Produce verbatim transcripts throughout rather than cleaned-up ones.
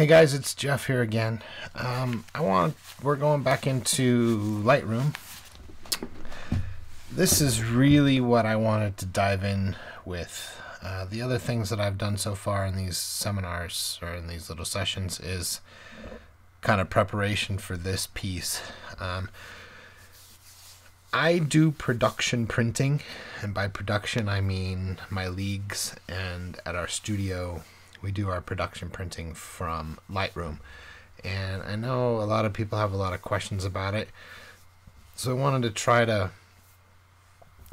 Hey guys, it's Jeff here again. Um, I want we're going back into Lightroom. This is really what I wanted to dive in with. Uh, the other things that I've done so far in these seminars or in these little sessions is kind of preparation for this piece. Um, I do production printing, and by production I mean my leagues, and at our studio we do our production printing from Lightroom. And I know a lot of people have a lot of questions about it, so I wanted to try to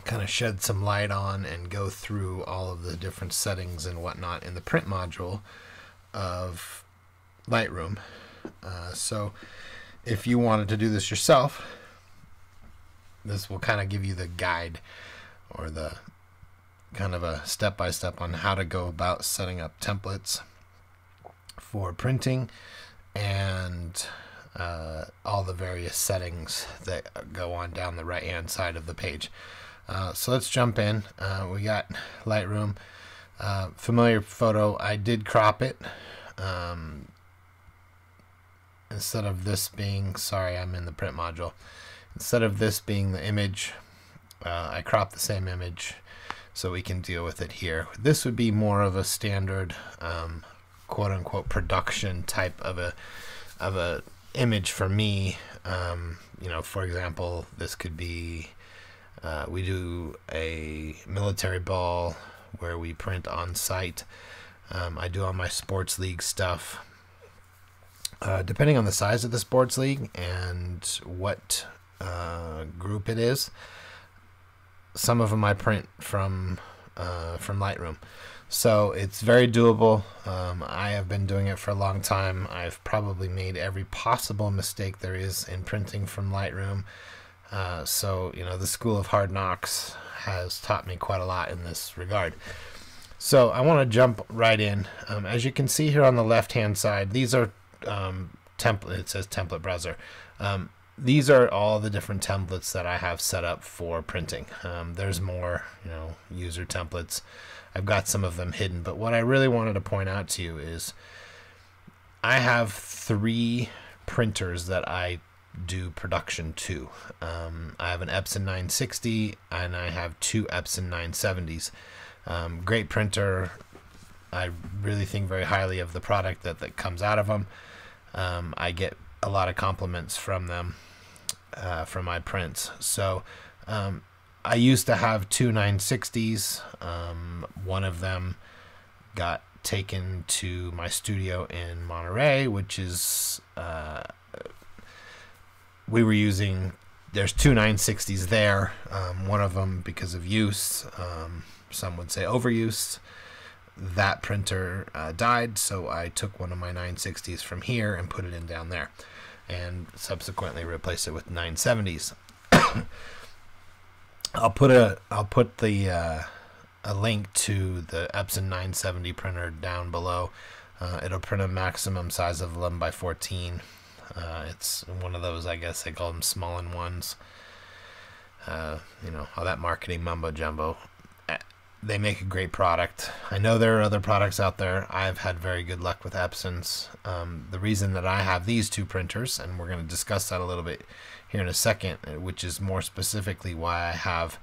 kind of shed some light on and go through all of the different settings and whatnot in the print module of Lightroom. Uh, so if you wanted to do this yourself, this will kind of give you the guide or the kind of a step-by-step on how to go about setting up templates for printing and uh, all the various settings that go on down the right-hand side of the page. Uh, so let's jump in. Uh, we got Lightroom. Uh, familiar photo, I did crop it. Um, instead of this being, sorry, I'm in the print module. Instead of this being the image, uh, I cropped the same image so we can deal with it here. This would be more of a standard um, quote-unquote production type of a of a image for me. Um, you know, for example, this could be uh, we do a military ball where we print on site. Um, I do all my sports league stuff. Uh, depending on the size of the sports league and what uh, group it is, some of them I print from uh, from Lightroom, so it's very doable. Um, I have been doing it for a long time. I've probably made every possible mistake there is in printing from Lightroom. Uh, so you know, the School of Hard Knocks has taught me quite a lot in this regard. So I want to jump right in. Um, as you can see here on the left-hand side, these are um, template. It says template browser. Um, These are all the different templates that I have set up for printing. Um, there's more, you know, user templates. I've got some of them hidden, but what I really wanted to point out to you is I have three printers that I do production to. Um, I have an Epson nine sixty and I have two Epson nine seventies. Um, great printer. I really think very highly of the product that, that comes out of them. Um, I get a lot of compliments from them. Uh, from my prints. So um, I used to have two nine sixties. Um, one of them got taken to my studio in Monterey, which is uh, we were using, there's two nine sixties there. Um, one of them, because of use, um, some would say overuse, that printer uh, died, so I took one of my nine sixties from here and put it in down there, and subsequently replace it with nine seventies. I'll put a I'll put the uh, a link to the Epson nine seventy printer down below. Uh, it'll print a maximum size of eleven by fourteen. Uh, it's one of those, I guess they call them small in ones. Uh, you know, all that marketing mumbo jumbo. They make a great product. I know there are other products out there. I've had very good luck with Epsons. Um, the reason that I have these two printers, and we're going to discuss that a little bit here in a second, which is more specifically why I have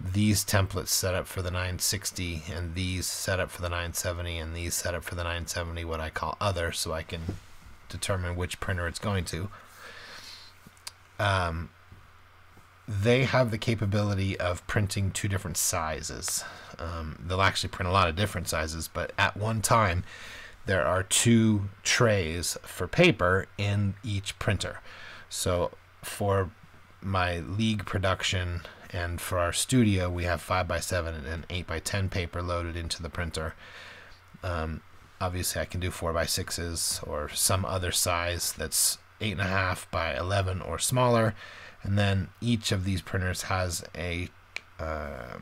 these templates set up for the nine sixty and these set up for the nine seventy and these set up for the nine seventy, what I call other, so I can determine which printer it's going to. Um, They have the capability of printing two different sizes. Um, they'll actually print a lot of different sizes, but at one time there are two trays for paper in each printer. So for my league production and for our studio, we have five by seven and eight by ten paper loaded into the printer. Um, obviously I can do four by sixes or some other size that's eight and a half by eleven or smaller. And then each of these printers has a uh,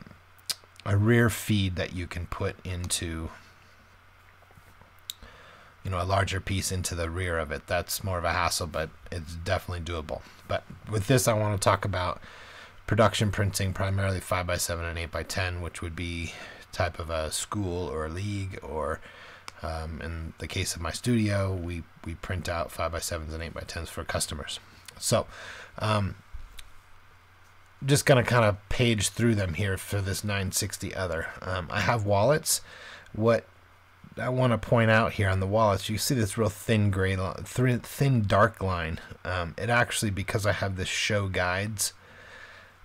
a rear feed that you can put into, you know, a larger piece into the rear of it. That's more of a hassle, but it's definitely doable. But with this, I want to talk about production printing, primarily five by seven and eight by ten, which would be type of a school or a league or Um, in the case of my studio, we, we print out five by sevens and eight by tens for customers. So um, just going to kind of page through them here for this nine sixty other. Um, I have wallets. What I want to point out here on the wallets, you see this real thin gray, thin, thin dark line. Um, it actually, because I have this show guides,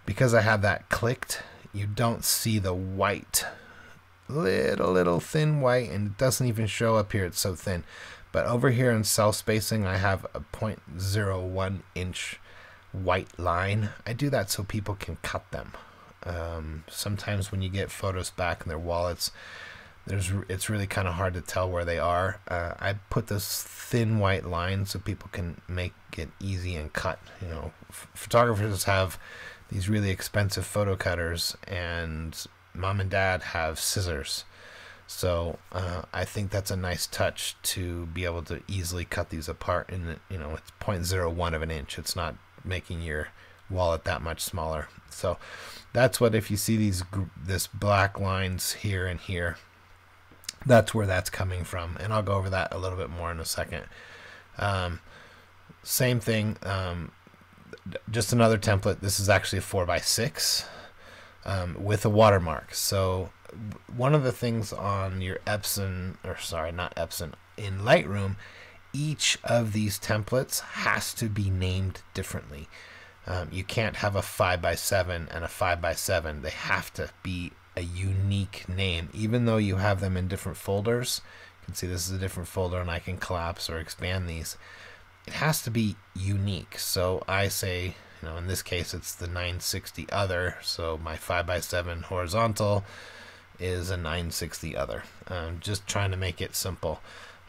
because I have that clicked, you don't see the white, little, little thin white, and it doesn't even show up here. It's so thin. But over here in cell spacing, I have a zero point zero one inch white line. I do that so people can cut them. Um, sometimes when you get photos back in their wallets, There's, it's really kind of hard to tell where they are. Uh, I put this thin white line so people can make it easy and cut. You know, photographers have these really expensive photo cutters, and mom and dad have scissors. So uh, I think that's a nice touch to be able to easily cut these apart. And you know, it's zero point zero one of an inch. It's not making your wallet that much smaller. So that's what, if you see these this black lines here and here, that's where that's coming from, and I'll go over that a little bit more in a second. Um, same thing, um, just another template. This is actually a four by six um, with a watermark. So one of the things on your Epson, or sorry, not Epson, in Lightroom, each of these templates has to be named differently. Um, you can't have a five by seven and a five by seven. They have to be a unique name, even though you have them in different folders. You can see this is a different folder, and I can collapse or expand these. It has to be unique. So I say, you know, in this case it's the nine sixty other, so my five by seven horizontal is a nine sixty other. I'm just trying to make it simple.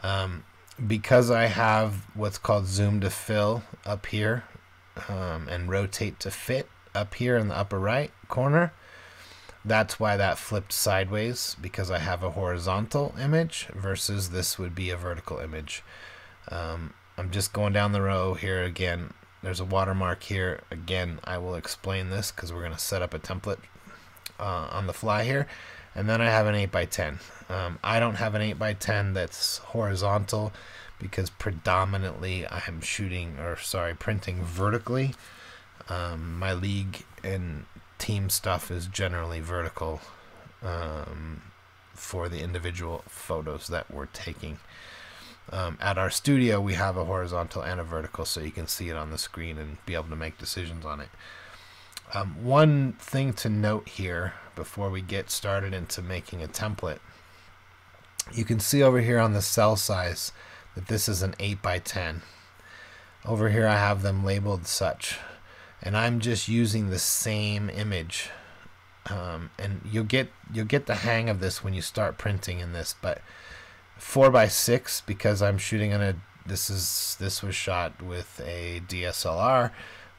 Um, because I have what's called zoom to fill up here, um, and rotate to fit up here in the upper right corner, that's why that flipped sideways, because I have a horizontal image versus this would be a vertical image. Um, I'm just going down the row here again. There's a watermark here. Again, I will explain this because we're going to set up a template uh, on the fly here. And then I have an eight by ten. Um, I don't have an eight by ten that's horizontal because predominantly I'm shooting, or sorry, printing vertically. Um, my league and team stuff is generally vertical um, for the individual photos that we're taking. Um, at our studio, we have a horizontal and a vertical, so you can see it on the screen and be able to make decisions on it. Um, one thing to note here before we get started into making a template, you can see over here on the cell size that this is an eight by ten. Over here I have them labeled such, and I'm just using the same image, um, and you'll get you'll get the hang of this when you start printing in this. But four by six, because I'm shooting on a this is this was shot with a D S L R,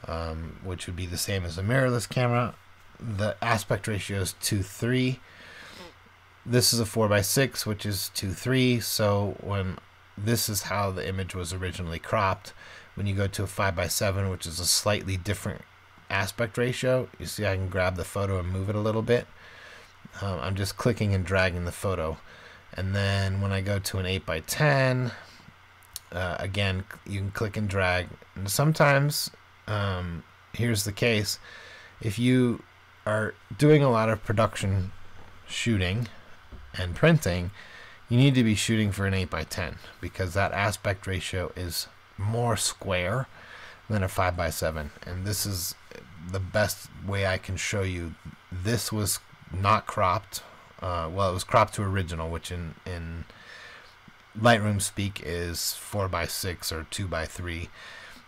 um, which would be the same as a mirrorless camera. The aspect ratio is two three. This is a four by six, which is two three. So when this is how the image was originally cropped. When you go to a five by seven, which is a slightly different aspect ratio, you see I can grab the photo and move it a little bit. Um, I'm just clicking and dragging the photo. And then when I go to an eight by ten, uh, again, you can click and drag. And sometimes, um, here's the case, if you are doing a lot of production shooting and printing, you need to be shooting for an eight by ten because that aspect ratio is more square than a five by seven, and this is the best way I can show you. This was not cropped, uh, well, it was cropped to original, which in in Lightroom speak is four by six or two by three.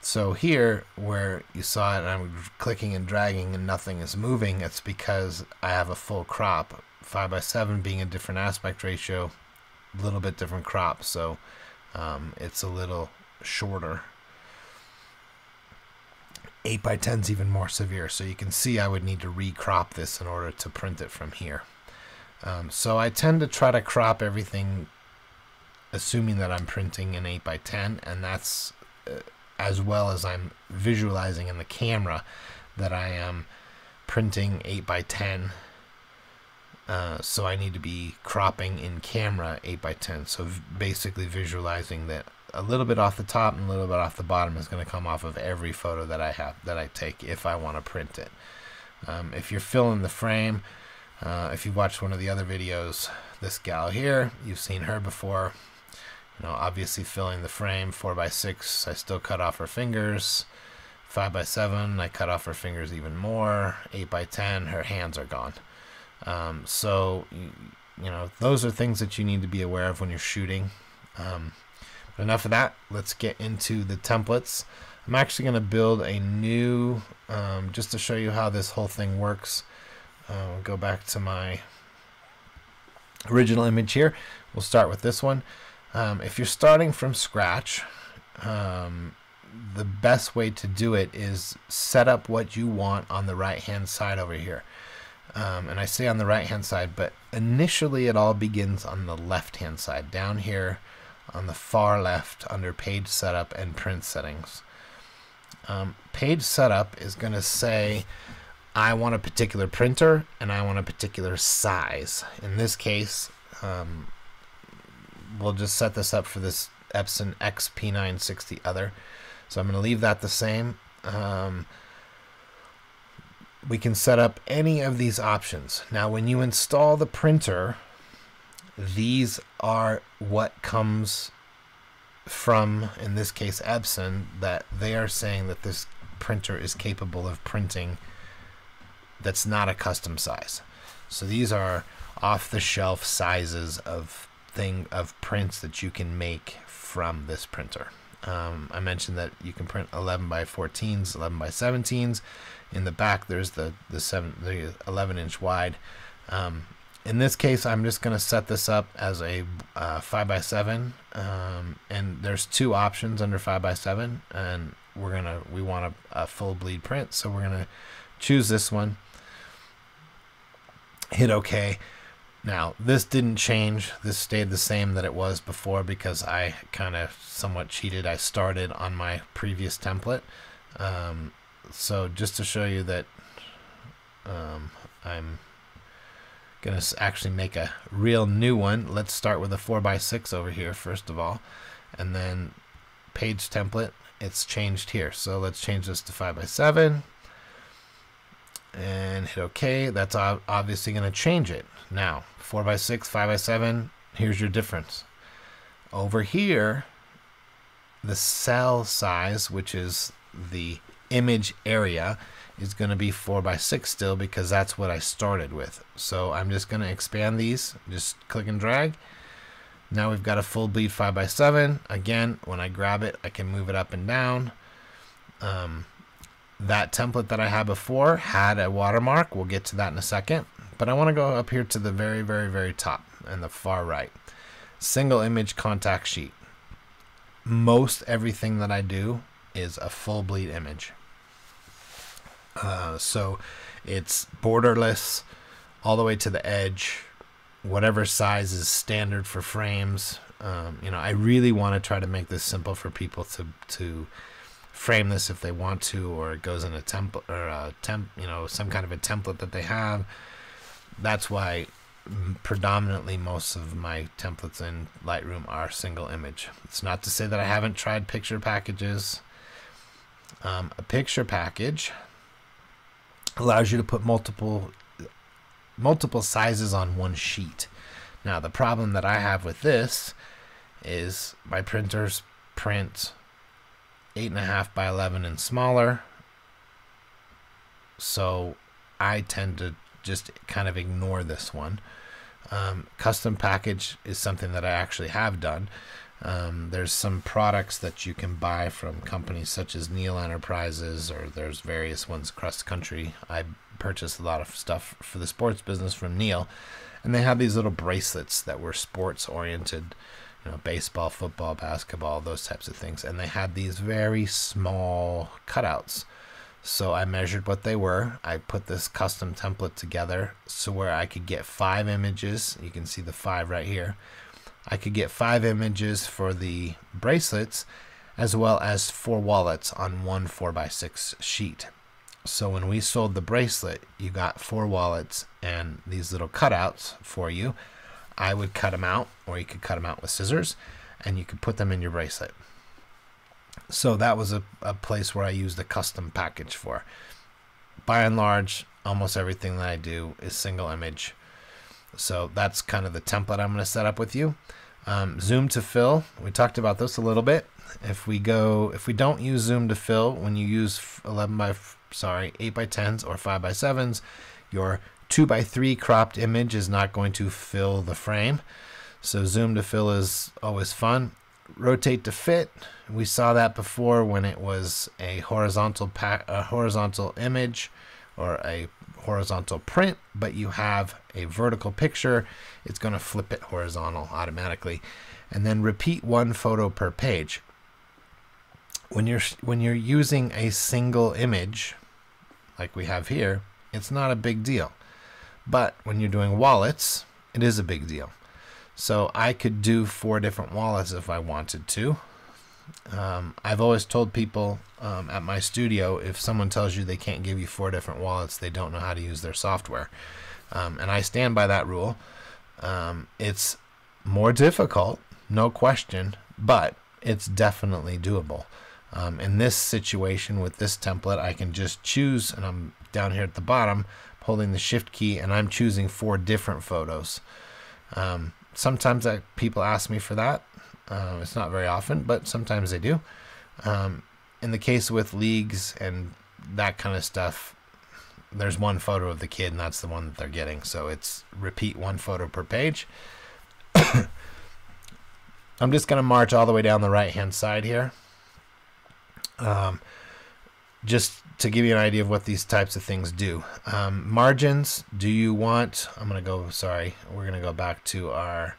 So here where you saw it and I'm clicking and dragging and nothing is moving, it's because I have a full crop. Five by seven being a different aspect ratio, a little bit different crop, so um, it's a little shorter. Eight by ten is even more severe, so you can see I would need to recrop this in order to print it from here. Um, so I tend to try to crop everything assuming that I'm printing an eight by ten, and that's uh, as well as I'm visualizing in the camera that I am printing eight by ten Uh, so I need to be cropping in camera eight by ten. So basically visualizing that a little bit off the top and a little bit off the bottom is going to come off of every photo that I have that I take if I want to print it. Um, if you're filling the frame, uh, if you watched one of the other videos, this gal here, you've seen her before. You know, obviously filling the frame, four by six, I still cut off her fingers. five by seven, I cut off her fingers even more. eight by ten, her hands are gone. Um, so, you know, those are things that you need to be aware of when you're shooting. Um, but enough of that. Let's get into the templates. I'm actually going to build a new, um, just to show you how this whole thing works. Uh, we'll go back to my original image here. We'll start with this one. Um, if you're starting from scratch, um, the best way to do it is set up what you want on the right-hand side over here. Um, and I say on the right-hand side, but initially it all begins on the left-hand side, down here on the far left under Page Setup and Print Settings. Um, page Setup is going to say, I want a particular printer and I want a particular size. In this case, um, we'll just set this up for this Epson X P nine sixty other. So I'm going to leave that the same. Um, we can set up any of these options. Now when you install the printer, these are what comes from, in this case, Epson, that they are saying that this printer is capable of printing that's not a custom size. So these are off-the-shelf sizes of thing of prints that you can make from this printer. Um, I mentioned that you can print eleven by fourteens, eleven by seventeens. In the back, there's the the seven, the eleven inch wide. Um, in this case, I'm just going to set this up as a uh, five by seven, um, and there's two options under five by seven, and we're gonna we want a, a full bleed print, so we're gonna choose this one. Hit OK. Now, this didn't change. This stayed the same that it was before because I kind of somewhat cheated. I started on my previous template. Um, so just to show you that um, I'm going to actually make a real new one, let's start with a four by six over here, first of all. And then page template, it's changed here. So let's change this to five by seven. And hit OK. That's obviously going to change it. Now, four by six, five by seven, here's your difference. Over here, the cell size, which is the image area, is going to be four by six still because that's what I started with. So I'm just going to expand these, just click and drag. Now we've got a full bleed five by seven. Again, when I grab it, I can move it up and down. Um, That template that I had before had a watermark. We'll get to that in a second. But I want to go up here to the very, very, very top and the far right. Single image contact sheet. Most everything that I do is a full bleed image. Uh, so it's borderless all the way to the edge, whatever size is standard for frames. Um, you know, I really want to try to make this simple for people to to. frame this if they want to, or it goes in a template or a temp, you know, some kind of a template that they have. That's why predominantly most of my templates in Lightroom are single image. It's not to say that I haven't tried picture packages. Um, a picture package allows you to put multiple multiple sizes on one sheet. Now the problem that I have with this is my printers print eight and a half by eleven and smaller, so I tend to just kind of ignore this one. Um, custom package is something that I actually have done. Um, there's some products that you can buy from companies such as Neil Enterprises, or there's various ones across the country. I purchased a lot of stuff for the sports business from Neil, and they have these little bracelets that were sports oriented. You know, baseball, football, basketball, those types of things. And they had these very small cutouts. So I measured what they were. I put this custom template together so where I could get five images. You can see the five right here. I could get five images for the bracelets as well as four wallets on one four by six sheet. So when we sold the bracelet, you got four wallets and these little cutouts for you. I would cut them out, or you could cut them out with scissors, and you could put them in your bracelet. So that was a, a place where I used a custom package for. By and large, almost everything that I do is single image. So that's kind of the template I'm going to set up with you. Um, zoom to fill, we talked about this a little bit. If we go, if we don't use zoom to fill, when you use eleven by, sorry, eight by tens or five by sevens, your two by three cropped image is not going to fill the frame. So zoom to fill is always fun. Rotate to fit, we saw that before when it was a horizontal pack, a horizontal image or a horizontal print, but you have a vertical picture, it's going to flip it horizontal automatically. And then repeat one photo per page. When you're when you're using a single image like we have here, it's not a big deal. But when you're doing wallets, it is a big deal. So I could do four different wallets if I wanted to. Um, I've always told people um, at my studio, if someone tells you they can't give you four different wallets, they don't know how to use their software. Um, and I stand by that rule. Um, it's more difficult, no question, but it's definitely doable. Um, in this situation with this template, I can just choose, and I'm down here at the bottom holding the shift key, and I'm choosing four different photos. Um, sometimes I, people ask me for that. Uh, it's not very often, but sometimes they do. Um, in the case with leagues and that kind of stuff, there's one photo of the kid, and that's the one that they're getting. So it's repeat one photo per page. I'm just going to march all the way down the right-hand side here. Um, just to give you an idea of what these types of things do. Um, margins, do you want... I'm going to go... Sorry, we're going to go back to our...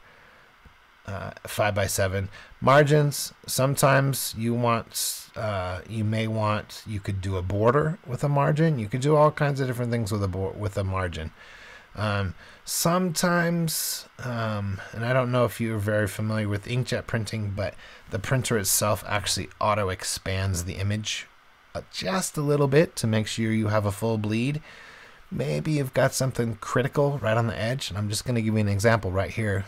Uh, five by seven margins. Sometimes you want, uh, you may want, you could do a border with a margin. You could do all kinds of different things with a board with a margin. Um, sometimes, um, and I don't know if you're very familiar with inkjet printing, but the printer itself actually auto expands the image just a little bit to make sure you have a full bleed. Maybe you've got something critical right on the edge, and I'm just going to give you an example right here.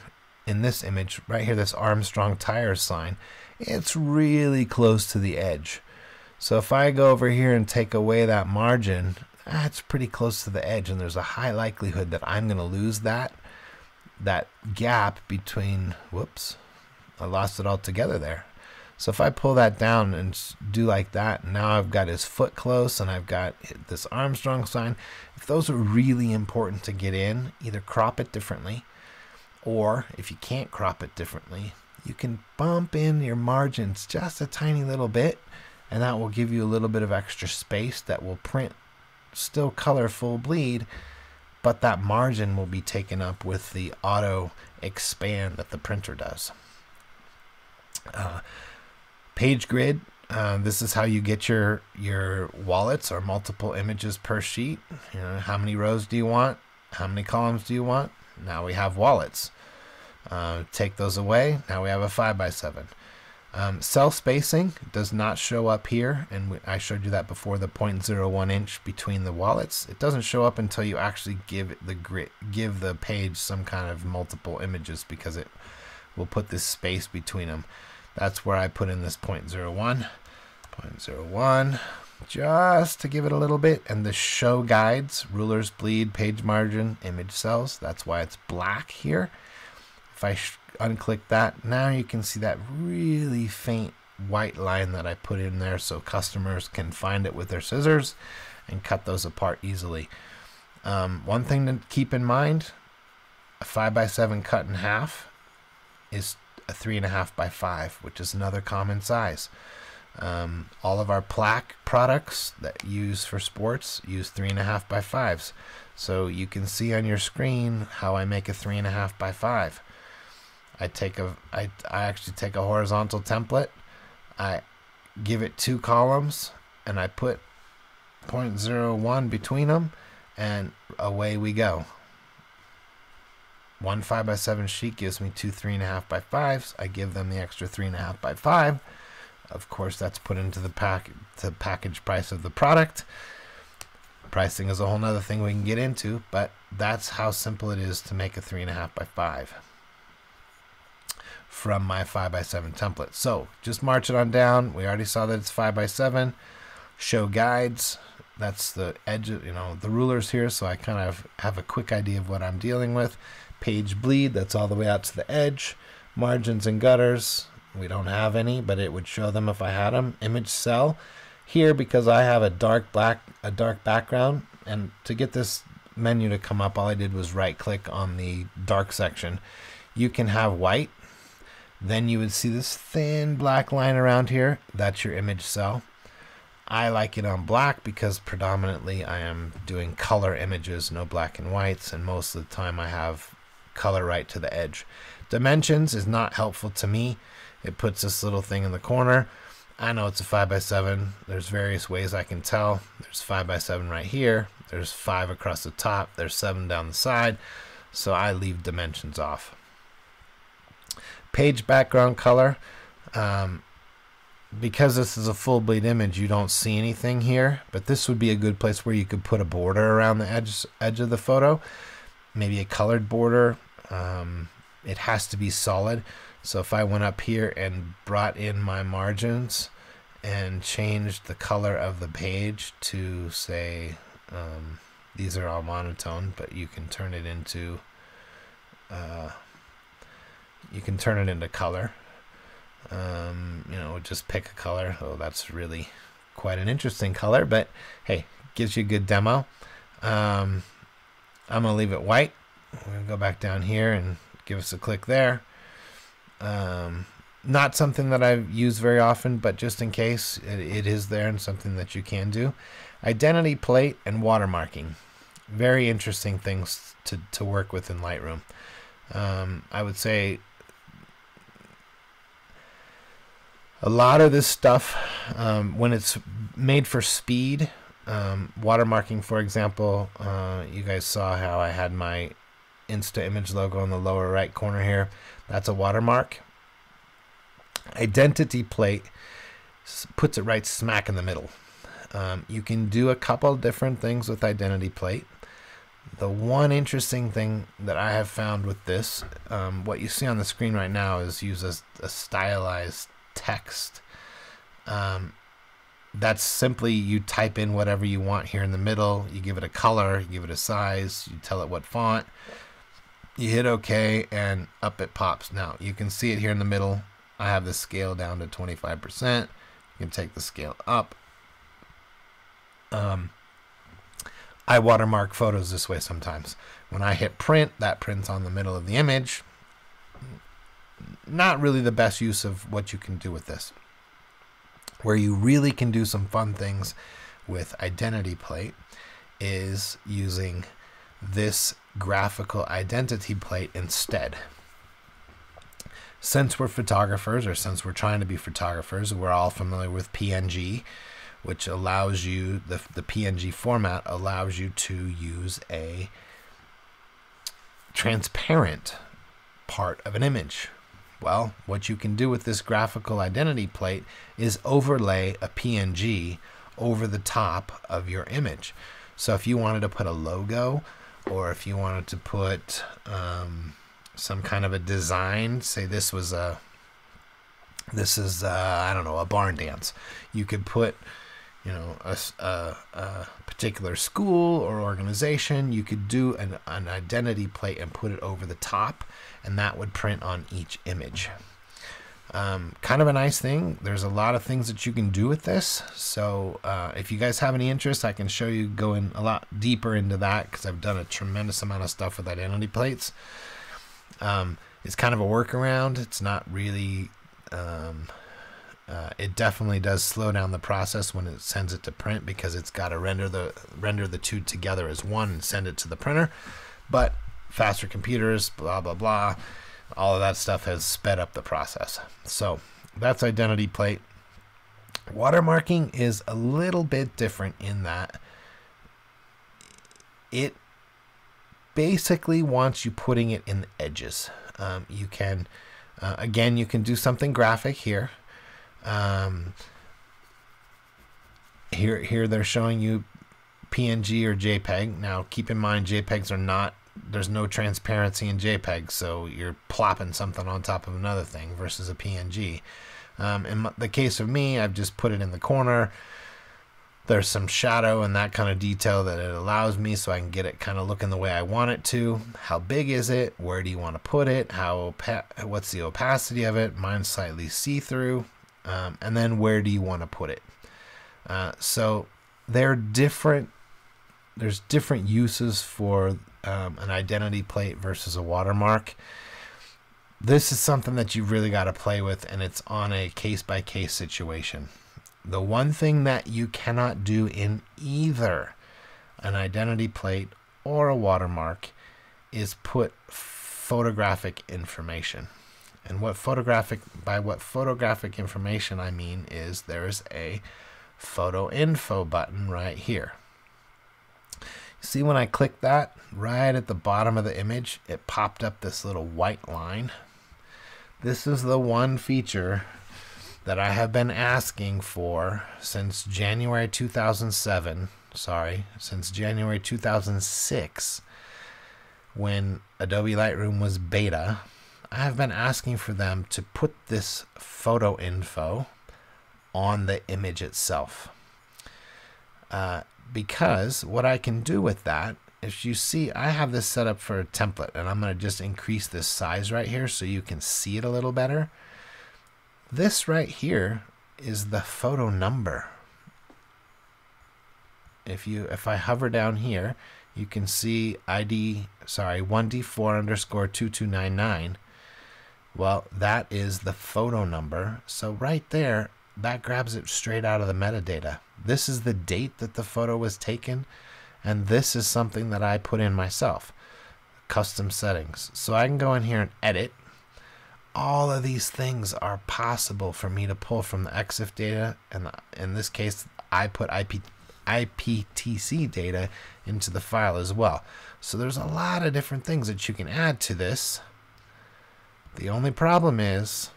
In this image right here, this Armstrong tire sign, it's really close to the edge. So if I go over here and take away that margin, that's pretty close to the edge, and there's a high likelihood that I'm going to lose that that gap between. Whoops, I lost it altogether there. So if I pull that down and do like that, now I've got his foot close and I've got this Armstrong sign. If those are really important to get in, either crop it differently, or if you can't crop it differently, you can bump in your margins just a tiny little bit, and that will give you a little bit of extra space that will print still colorful bleed, but that margin will be taken up with the auto expand that the printer does. Uh, page grid, uh, this is how you get your, your wallets or multiple images per sheet. You know, how many rows do you want? How many columns do you want? Now we have wallets. Uh, take those away. Now we have a five by seven. Um, cell spacing does not show up here, and we, I showed you that before, the zero point zero one inch between the wallets. It doesn't show up until you actually give the grid, give the page some kind of multiple images, because it will put this space between them. That's where I put in this zero point zero one, zero point zero one, just to give it a little bit. And the show guides, rulers, bleed, page margin, image cells, that's why it's black here. If I unclick that, now you can see that really faint white line that I put in there, so customers can find it with their scissors and cut those apart easily. Um, one thing to keep in mind, a five by seven cut in half is a three and a half by five, which is another common size. Um, all of our plaque products that use for sports use three and a half by fives. So you can see on your screen how I make a three and a half by five. I take a, I, I actually take a horizontal template. I give it two columns and I put zero point zero one between them, and away we go. One five by seven sheet gives me two three and a half by fives. I give them the extra three and a half by five. Of course, that's put into the pack the package price of the product. pricing is a whole nother thing we can get into, but that's how simple it is to make a three and a half by five from my five by seven template. So just march it on down. We already saw that it's five by seven. Show guides. That's the edge of, you know, the rulers here, so I kind of have a quick idea of what I'm dealing with. Page bleed, that's all the way out to the edge. Margins and gutters, we don't have any, but it would show them if I had them. Image cell here, because I have a dark black, a dark background, and to get this menu to come up, all I did was right click on the dark section. You can have white, then you would see this thin black line around here. That's your image cell. I like it on black because predominantly I am doing color images, no black and whites, and most of the time I have color right to the edge. Dimensions is not helpful to me. It puts this little thing in the corner. I know it's a five by seven. There's various ways I can tell. There's five by seven right here. There's five across the top. There's seven down the side. So I leave dimensions off. Page background color. Um, Because this is a full bleed image, you don't see anything here, but this would be a good place where you could put a border around the edge, edge of the photo, maybe a colored border. Um, it has to be solid. So if I went up here and brought in my margins and changed the color of the page to, say, um, these are all monotone, but you can turn it into, uh, you can turn it into color. Um, you know, just pick a color. Oh, that's really quite an interesting color, but hey, gives you a good demo. Um, I'm gonna leave it white. We're gonna go back down here and give us a click there. Um, not something that I use very often, but just in case it, it is there and something that you can do. Identity plate and watermarking. Very interesting things to, to work with in Lightroom. Um, I would say a lot of this stuff, um, when it's made for speed, um, watermarking, for example, uh, you guys saw how I had my InstaImage logo in the lower right corner here. That's a watermark. Identity plate puts it right smack in the middle. Um, you can do a couple different things with identity plate. The one interesting thing that I have found with this, um, what you see on the screen right now is used as a stylized text. Um, that's simply you type in whatever you want here in the middle, you give it a color, you give it a size, you tell it what font, you hit OK, and up it pops. Now you can see it here in the middle. I have the scale down to twenty-five percent. You can take the scale up. Um, I watermark photos this way sometimes. When I hit print, that prints on the middle of the image. Not really the best use of what you can do with this. Where you really can do some fun things with identity plate is using this graphical identity plate instead. Since we're photographers, or since we're trying to be photographers, we're all familiar with P N G, which allows you, the, the P N G format allows you to use a transparent part of an image. Well, what you can do with this graphical identity plate is overlay a P N G over the top of your image. So if you wanted to put a logo, or if you wanted to put um, some kind of a design, say this was a, this is a, I don't know, a barn dance. You could put, you know, a, a, a particular school or organization. You could do an, an identity plate and put it over the top, and that would print on each image. Um, kind of a nice thing. There's a lot of things that you can do with this. So uh, if you guys have any interest, I can show you going a lot deeper into that, because I've done a tremendous amount of stuff with identity plates. Um, it's kind of a workaround. It's not really, um, uh, it definitely does slow down the process when it sends it to print, because it's got to render the, render the two together as one and send it to the printer. But faster computers, blah, blah, blah. All of that stuff has sped up the process. So that's identity plate. Watermarking is a little bit different in that it basically wants you putting it in the edges. Um, you can, uh, again, you can do something graphic here. Um, here. Here they're showing you P N G or JPEG. Now keep in mind, JPEGs are not, there's no transparency in JPEG, so you're plopping something on top of another thing versus a P N G. Um, in the case of me, I've just put it in the corner. There's some shadow and that kind of detail that it allows me, so I can get it kind of looking the way I want it to. How big is it? Where do you want to put it? How opa- what's the opacity of it? Mine's slightly see-through. Um, and then where do you want to put it? Uh, so they're different. There's different uses for um, an identity plate versus a watermark. This is something that you've really got to play with, and it's on a case-by-case situation. The one thing that you cannot do in either an identity plate or a watermark is put photographic information. And what photographic, by what photographic information I mean is there's a photo info button right here. See, when I click that, right at the bottom of the image, it popped up this little white line. This is the one feature that I have been asking for since January two thousand seven, sorry, since January two thousand six, when Adobe Lightroom was beta. I have been asking for them to put this photo info on the image itself. Uh, because what I can do with that, if you see, I have this set up for a template, and I'm gonna just increase this size right here so you can see it a little better. This right here is the photo number. If you, if I hover down here, you can see I D, sorry, one D four underscore two two nine nine. Well, that is the photo number. So right there, that grabs it straight out of the metadata. This is the date that the photo was taken, and this is something that I put in myself. Custom settings. So I can go in here and edit. All of these things are possible for me to pull from the E X I F data, and in this case I put I P, I P T C data into the file as well. So there's a lot of different things that you can add to this. The only problem is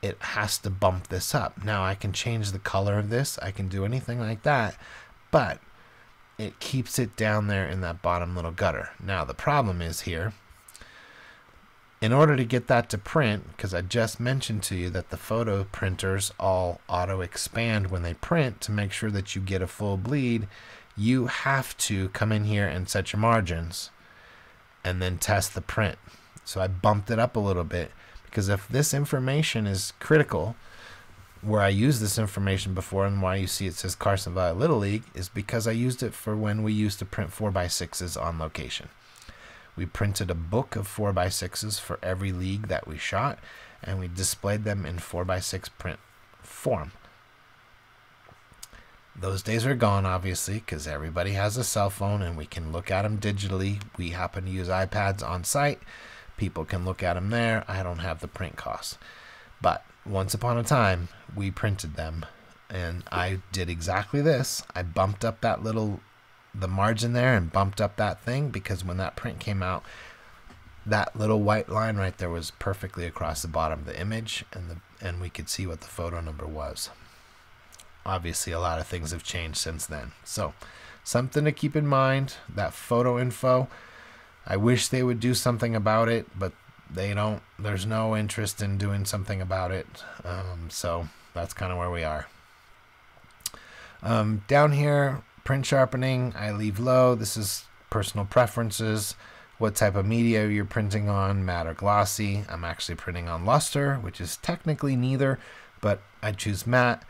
it has to bump this up. Now I can change the color of this, I can do anything like that, but it keeps it down there in that bottom little gutter. Now the problem is here, in order to get that to print, because I just mentioned to you that the photo printers all auto-expand when they print to make sure that you get a full bleed, you have to come in here and set your margins and then test the print. So I bumped it up a little bit, because if this information is critical, where I used this information before and why you see it says Carson Valley Little League is because I used it for when we used to print four by sixes on location. We printed a book of four by sixes for every league that we shot, and we displayed them in four by six print form. Those days are gone, obviously, because everybody has a cell phone and we can look at them digitally. We happen to use iPads on site. People can look at them there. I don't have the print costs. But once upon a time, we printed them, and I did exactly this. I bumped up that little the margin there and bumped up that thing, because when that print came out, that little white line right there was perfectly across the bottom of the image, and the and we could see what the photo number was. Obviously a lot of things have changed since then, so something to keep in mind, that photo info. I wish they would do something about it, but they don't. There's no interest in doing something about it, um, so that's kind of where we are. Um, down here, print sharpening, I leave low. This is personal preferences, what type of media you're printing on, matte or glossy. I'm actually printing on luster, which is technically neither, but I choose matte.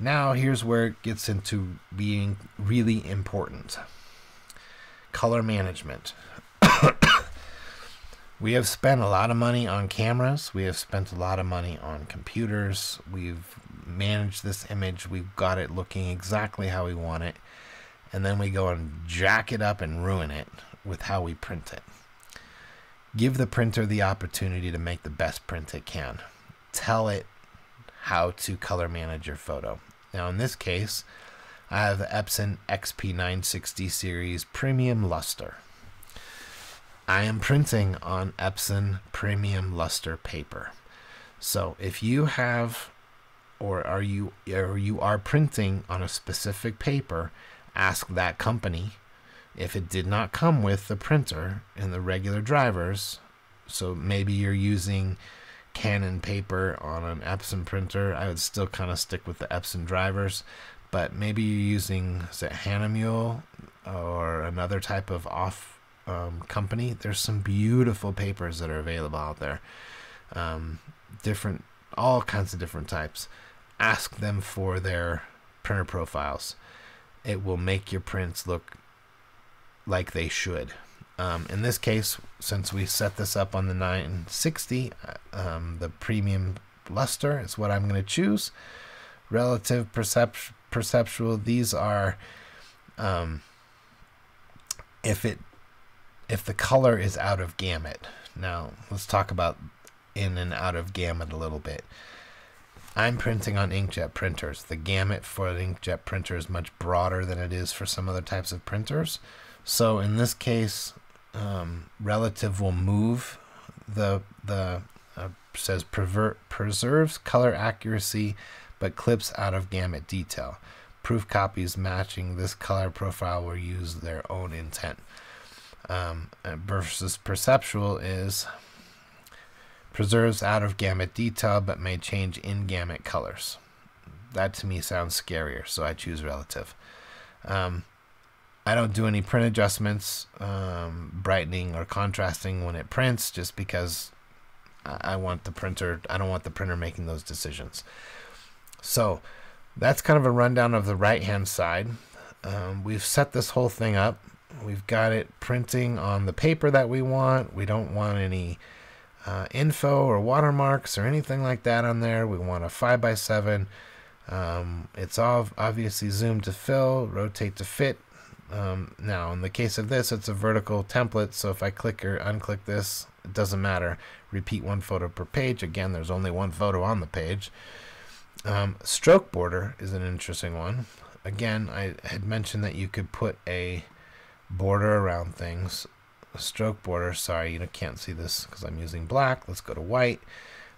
Now here's where it gets into being really important. Color management. We have spent a lot of money on cameras. We have spent a lot of money on computers. We've managed this image. We've got it looking exactly how we want it. And then we go and jack it up and ruin it with how we print it. Give the printer the opportunity to make the best print it can. Tell it how to color manage your photo. Now in this case, I have the Epson X P nine sixty series Premium Luster. I am printing on Epson Premium Luster paper. So if you have, or are you, or you are printing on a specific paper, ask that company if it did not come with the printer and the regular drivers. So maybe you're using Canon paper on an Epson printer. I would still kind of stick with the Epson drivers, but maybe you're using, is it Hahnemühle or another type of off um, company. There's some beautiful papers that are available out there. Um, different, all kinds of different types. Ask them for their printer profiles. It will make your prints look like they should. Um, in this case, since we set this up on the nine sixty, um, the premium luster is what I'm going to choose. Relative percept perceptual, these are um, if it if the color is out of gamut. Now let's talk about in and out of gamut a little bit. I'm printing on inkjet printers. The gamut for an inkjet printer is much broader than it is for some other types of printers. So in this case, um, relative will move the the uh, says prever preserves color accuracy, but clips out of gamut detail. Proof copies matching this color profile will use their own intent. Um, versus perceptual is preserves out of gamut detail, but may change in gamut colors. That to me sounds scarier, so I choose relative. Um, I don't do any print adjustments, um, brightening or contrasting when it prints, just because I want the printer, I don't want the printer making those decisions. So that's kind of a rundown of the right hand side. Um, we've set this whole thing up. We've got it printing on the paper that we want. We don't want any uh, info or watermarks or anything like that on there. We want a five by seven. Um, it's all obviously zoom to fill, rotate to fit. Um, now in the case of this, it's a vertical template, so if I click or unclick this, it doesn't matter. Repeat one photo per page. Again, there's only one photo on the page. Um, stroke border is an interesting one. Again, I had mentioned that you could put a border around things. A stroke border, sorry, you can't see this because I'm using black. Let's go to white.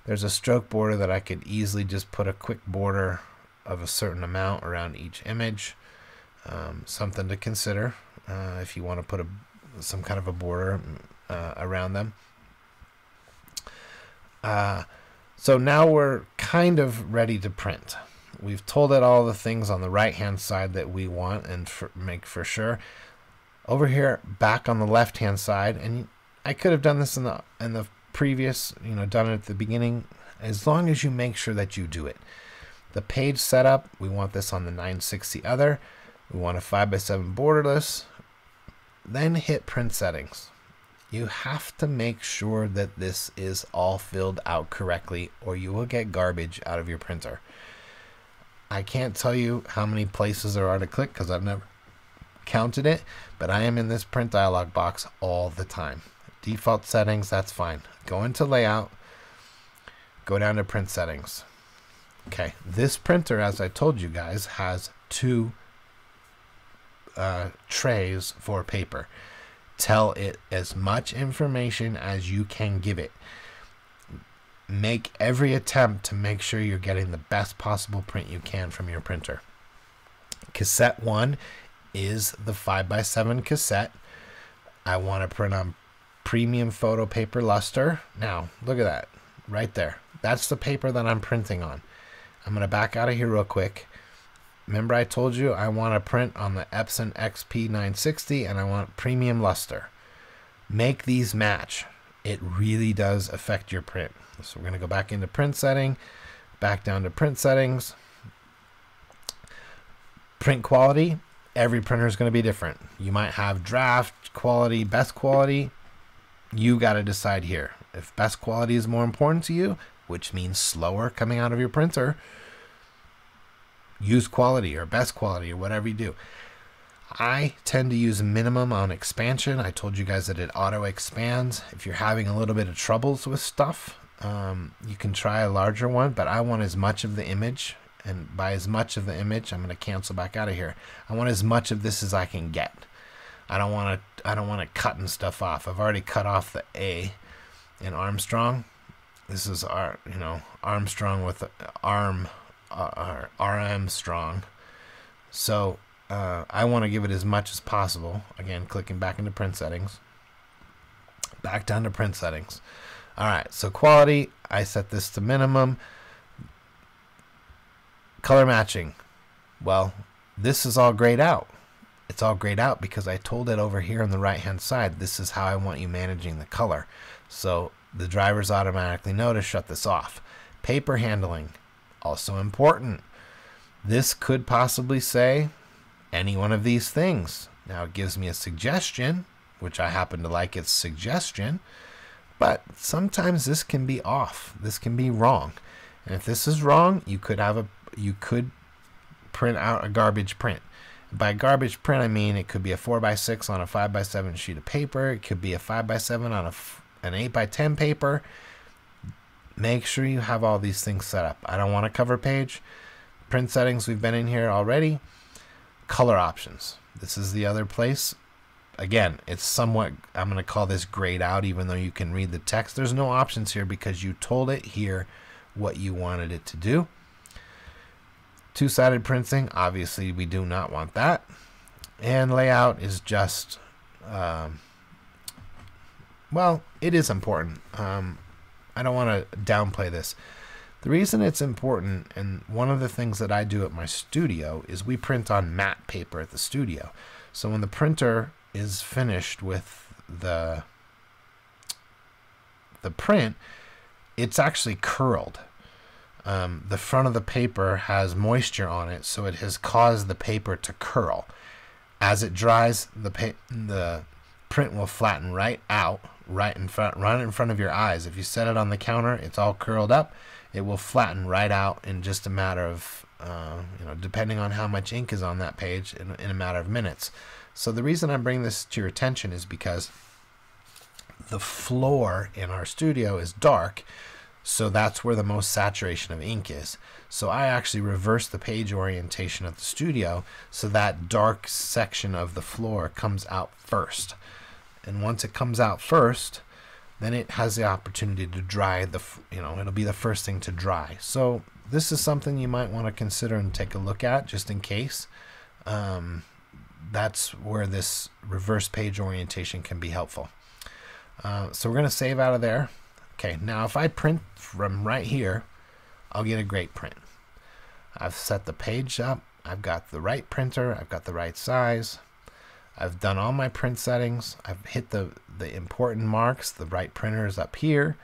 There's a stroke border that I could easily just put a quick border of a certain amount around each image. Um, something to consider uh, if you want to put a, some kind of a border uh, around them. Uh, so now we're kind of ready to print. We've told it all the things on the right hand side that we want and for, make for sure. Over here back on the left hand side, and I could have done this in the, in the previous, you know, done it at the beginning, as long as you make sure that you do it. The page setup, we want this on the nine sixty other. We want a five by seven borderless, then hit print settings. You have to make sure that this is all filled out correctly, or you will get garbage out of your printer. I can't tell you how many places there are to click because I've never counted it, but I am in this print dialog box all the time. Default settings, that's fine. Go into layout, go down to print settings. Okay, this printer, as I told you guys, has two Uh, trays for paper. Tell it as much information as you can give it. Make every attempt to make sure you're getting the best possible print you can from your printer. Cassette one is the five by seven cassette. I want to print on premium photo paper luster. Now look at that right there. That's the paper that I'm printing on. I'm gonna back out of here real quick. Remember I told you I want to print on the Epson X P nine sixty and I want premium luster. Make these match. It really does affect your print. So we're going to go back into print setting, back down to print settings. Print quality, every printer is going to be different. You might have draft, quality, best quality. You got to decide here. If best quality is more important to you, which means slower coming out of your printer, use quality or best quality or whatever you do. I tend to use minimum on expansion. I told you guys that it auto expands. If you're having a little bit of troubles with stuff, um, you can try a larger one, but I want as much of the image, and by as much of the image, I'm going to cancel back out of here. I want as much of this as I can get. I don't want to, I don't want to cutting stuff off. I've already cut off the A in Armstrong. This is our, you know, Armstrong with arm, are R M strong. So uh, I want to give it as much as possible. Again, clicking back into print settings, back down to print settings. Alright, so quality, I set this to minimum. Color matching, well, this is all grayed out. It's all grayed out because I told it over here on the right hand side, this is how I want you managing the color. So the drivers automatically know to shut this off. Paper handling, also important. This could possibly say any one of these things. Now it gives me a suggestion, which I happen to like its suggestion, but sometimes this can be off. This can be wrong. And if this is wrong, you could have a you could print out a garbage print. By garbage print, I mean it could be a four by six on a five by seven sheet of paper. It could be a five by seven on a, an eight by ten paper. Make sure you have all these things set up. I don't want a cover page. Print settings, we've been in here already. Color options. This is the other place. Again, it's somewhat, I'm going to call this grayed out, even though you can read the text. There's no options here because you told it here what you wanted it to do. Two-sided printing, obviously we do not want that. And layout is just, um, well, it is important. Um, I don't want to downplay this. The reason it's important, and one of the things that I do at my studio, is we print on matte paper at the studio. So when the printer is finished with the, the print, it's actually curled. Um, the front of the paper has moisture on it, so it has caused the paper to curl. As it dries, the pa the print will flatten right out, right in front, right in front of your eyes. If you set it on the counter, it's all curled up. It will flatten right out in just a matter of, uh, you know, depending on how much ink is on that page, in, in a matter of minutes. So the reason I bring this to your attention is because the floor in our studio is dark. So that's where the most saturation of ink is. So I actually reverse the page orientation of the studio so that dark section of the floor comes out first. And once it comes out first, then it has the opportunity to dry the, you know, it'll be the first thing to dry. So this is something you might want to consider and take a look at just in case. Um, that's where this reverse page orientation can be helpful. Uh, so we're going to save out of there. Okay, now if I print from right here, I'll get a great print. I've set the page up, I've got the right printer, I've got the right size, I've done all my print settings, I've hit the, the important marks, the right printer is up here,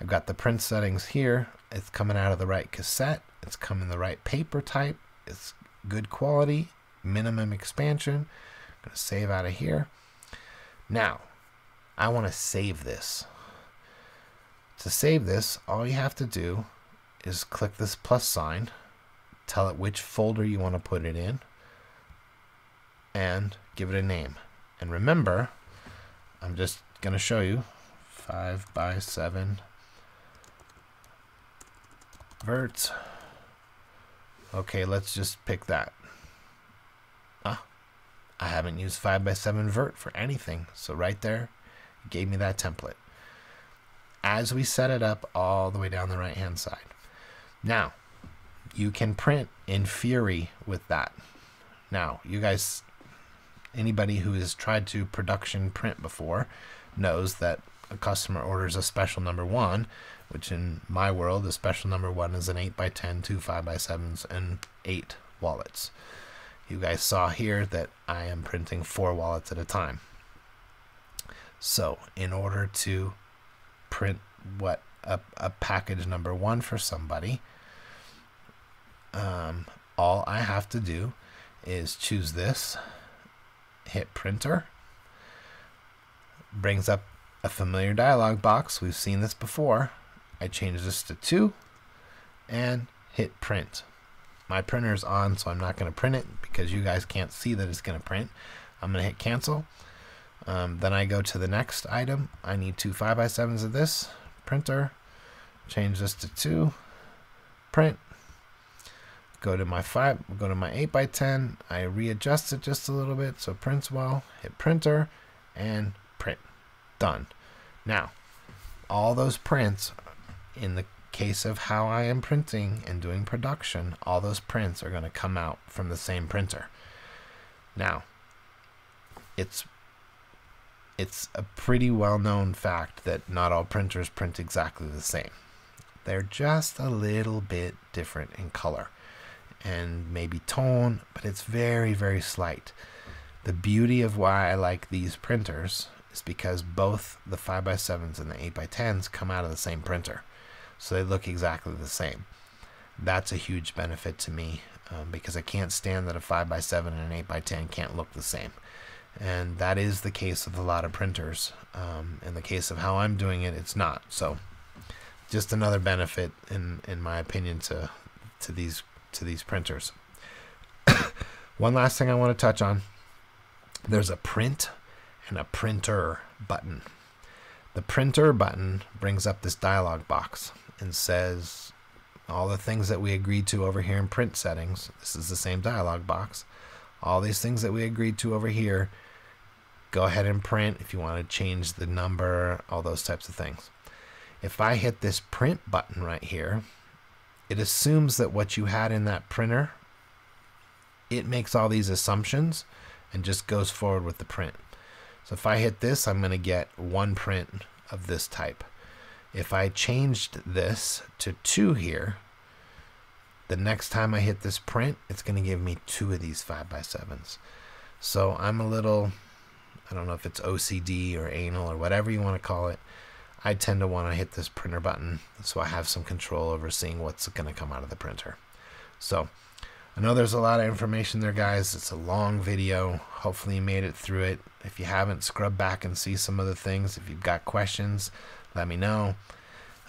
I've got the print settings here, it's coming out of the right cassette, it's coming the right paper type, it's good quality, minimum expansion. I'm going to save out of here. Now, I want to save this. To save this, all you have to do is click this plus sign, tell it which folder you want to put it in, and give it a name. And remember, I'm just going to show you five by seven vert. Okay, let's just pick that. Ah, I haven't used five by seven vert for anything, so right there, it gave me that template. As we set it up all the way down the right hand side. Now you can print in Fury with that. Now you guys, anybody who has tried to production print before knows that a customer orders a special number one, which in my world the special number one is an eight by ten, two five by sevens, and eight wallets. You guys saw here that I am printing four wallets at a time. So in order to print what a, a package number one for somebody, um, all I have to do is choose this, hit printer, brings up a familiar dialog box. We've seen this before. I change this to two and hit print. My printer is on, so I'm not going to print it because you guys can't see that it's going to print. I'm going to hit cancel. Um, then I go to the next item. I need two five by sevens of this printer. Change this to two. Print. Go to my five. Go to my eight by ten. I readjust it just a little bit so it prints well. Hit printer and print. Done. Now, all those prints, in the case of how I am printing and doing production, all those prints are going to come out from the same printer. Now, it's it's a pretty well-known fact that not all printers print exactly the same. They're just a little bit different in color and maybe tone, but it's very, very slight. The beauty of why I like these printers is because both the five by sevens and the eight by tens come out of the same printer, so they look exactly the same. That's a huge benefit to me, um, because I can't stand that a five by seven and an eight by ten can't look the same. And that is the case with a lot of printers. Um, in the case of how I'm doing it, it's not. So just another benefit, in, in my opinion, to, to, these, to these printers. One last thing I want to touch on. There's a print and a printer button. The printer button brings up this dialog box and says all the things that we agreed to over here in print settings. This is the same dialog box. All these things that we agreed to over here, go ahead and print if you want to change the number, all those types of things. If I hit this print button right here, it assumes that what you had in that printer, it makes all these assumptions and just goes forward with the print. So if I hit this, I'm going to get one print of this type. If I changed this to two here, the next time I hit this print, it's going to give me two of these five by sevens. So I'm a little, I don't know if it's O C D or anal or whatever you want to call it. I tend to want to hit this printer button so I have some control over seeing what's going to come out of the printer. So I know there's a lot of information there, guys. It's a long video. Hopefully you made it through it. If you haven't, scrub back and see some of the things. If you've got questions, let me know.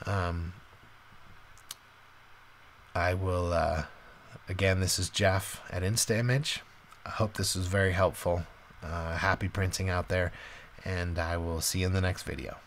Um, I will, uh, again, this is Jeff at InstaImage. I hope this was very helpful. Uh, happy printing out there, and I will see you in the next video.